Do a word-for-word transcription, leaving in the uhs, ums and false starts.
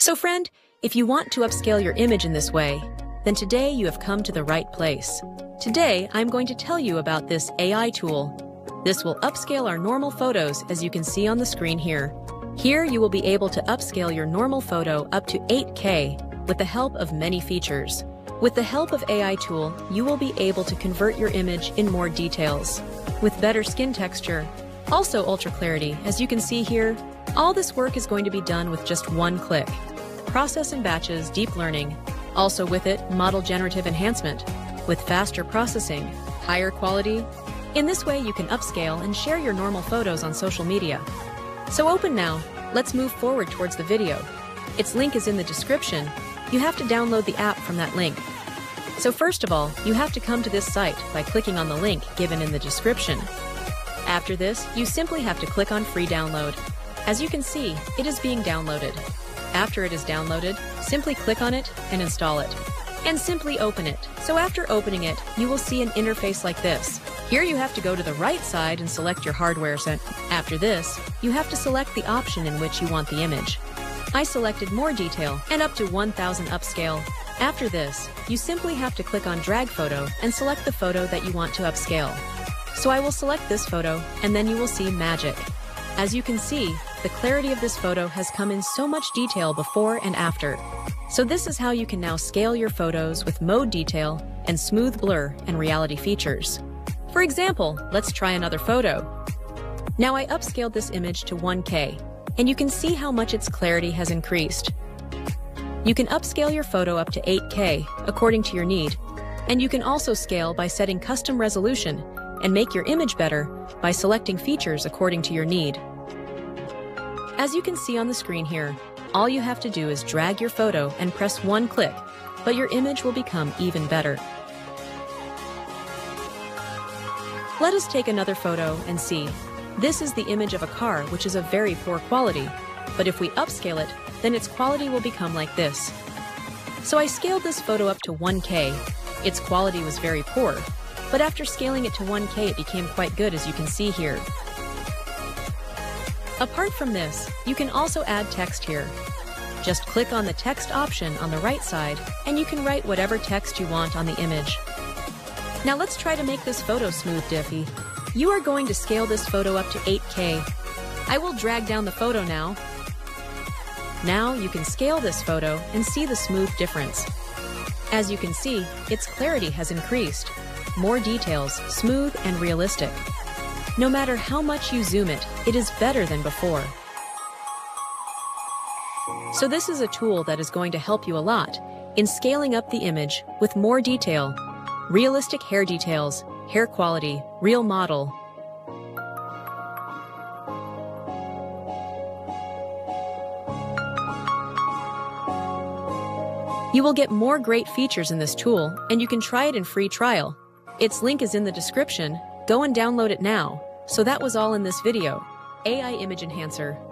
So friend, if you want to upscale your image in this way, then today you have come to the right place. Today, I'm going to tell you about this A I tool. This will upscale our normal photos, as you can see on the screen here. Here you will be able to upscale your normal photo up to eight K with the help of many features. With the help of A I tool, you will be able to convert your image in more details, with better skin texture, also ultra clarity, as you can see here. All this work is going to be done with just one click. Process and batches, deep learning. Also with it, model generative enhancement, with faster processing, higher quality. In this way, you can upscale and share your normal photos on social media. So open now, let's move forward towards the video. Its link is in the description. You have to download the app from that link. So first of all, you have to come to this site by clicking on the link given in the description. After this, you simply have to click on free download. As you can see, it is being downloaded. After it is downloaded, simply click on it and install it. And simply open it. So after opening it, you will see an interface like this. Here you have to go to the right side and select your hardware set. After this, you have to select the option in which you want the image. I selected more detail and up to one thousand upscale. After this, you simply have to click on drag photo and select the photo that you want to upscale. So I will select this photo, and then you will see magic. As you can see, the clarity of this photo has come in so much detail before and after. So this is how you can now scale your photos with mode detail and smooth blur and reality features. For example, let's try another photo. Now I upscaled this image to one K, and you can see how much its clarity has increased. You can upscale your photo up to eight K according to your need, and you can also scale by setting custom resolution and make your image better by selecting features according to your need. As you can see on the screen here, all you have to do is drag your photo and press one click, but your image will become even better. Let us take another photo and see. This is the image of a car, which is of very poor quality, but if we upscale it, then its quality will become like this. So I scaled this photo up to one K. Its quality was very poor, but after scaling it to one K, it became quite good, as you can see here. Apart from this, you can also add text here. Just click on the text option on the right side, and you can write whatever text you want on the image. Now let's try to make this photo smooth diffy. You are going to scale this photo up to eight K. I will drag down the photo now. Now you can scale this photo and see the smooth difference. As you can see, its clarity has increased. More details, smooth and realistic. No matter how much you zoom it, it is better than before. So this is a tool that is going to help you a lot in scaling up the image with more detail, realistic hair details, hair quality, real model. You will get more great features in this tool, and you can try it in free trial. Its link is in the description. Go and download it now. So that was all in this video. A I Image Enhancer.